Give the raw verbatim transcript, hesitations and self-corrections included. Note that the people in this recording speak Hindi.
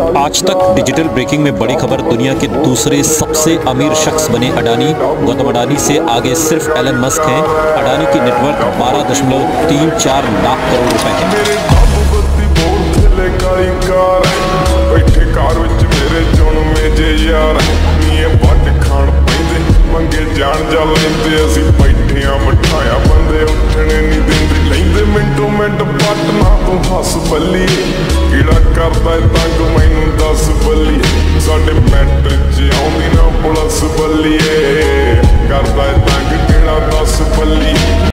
आज तक डिजिटल ब्रेकिंग में बड़ी खबर। दुनिया के दूसरे सबसे अमीर शख्स बने अडानी। गौतम अडानी से आगे सिर्फ एलन मस्क हैं। अडानी की नेटवर्थ बारह दशमलव तीन चार लाख करोड़ रुपए है। कीड़ा करता है तंग मैनू दस बलिए, साढ़े मैंट च आउंदी ना पुलिस बलिए, करता है तंग कीड़ा दस बलिए।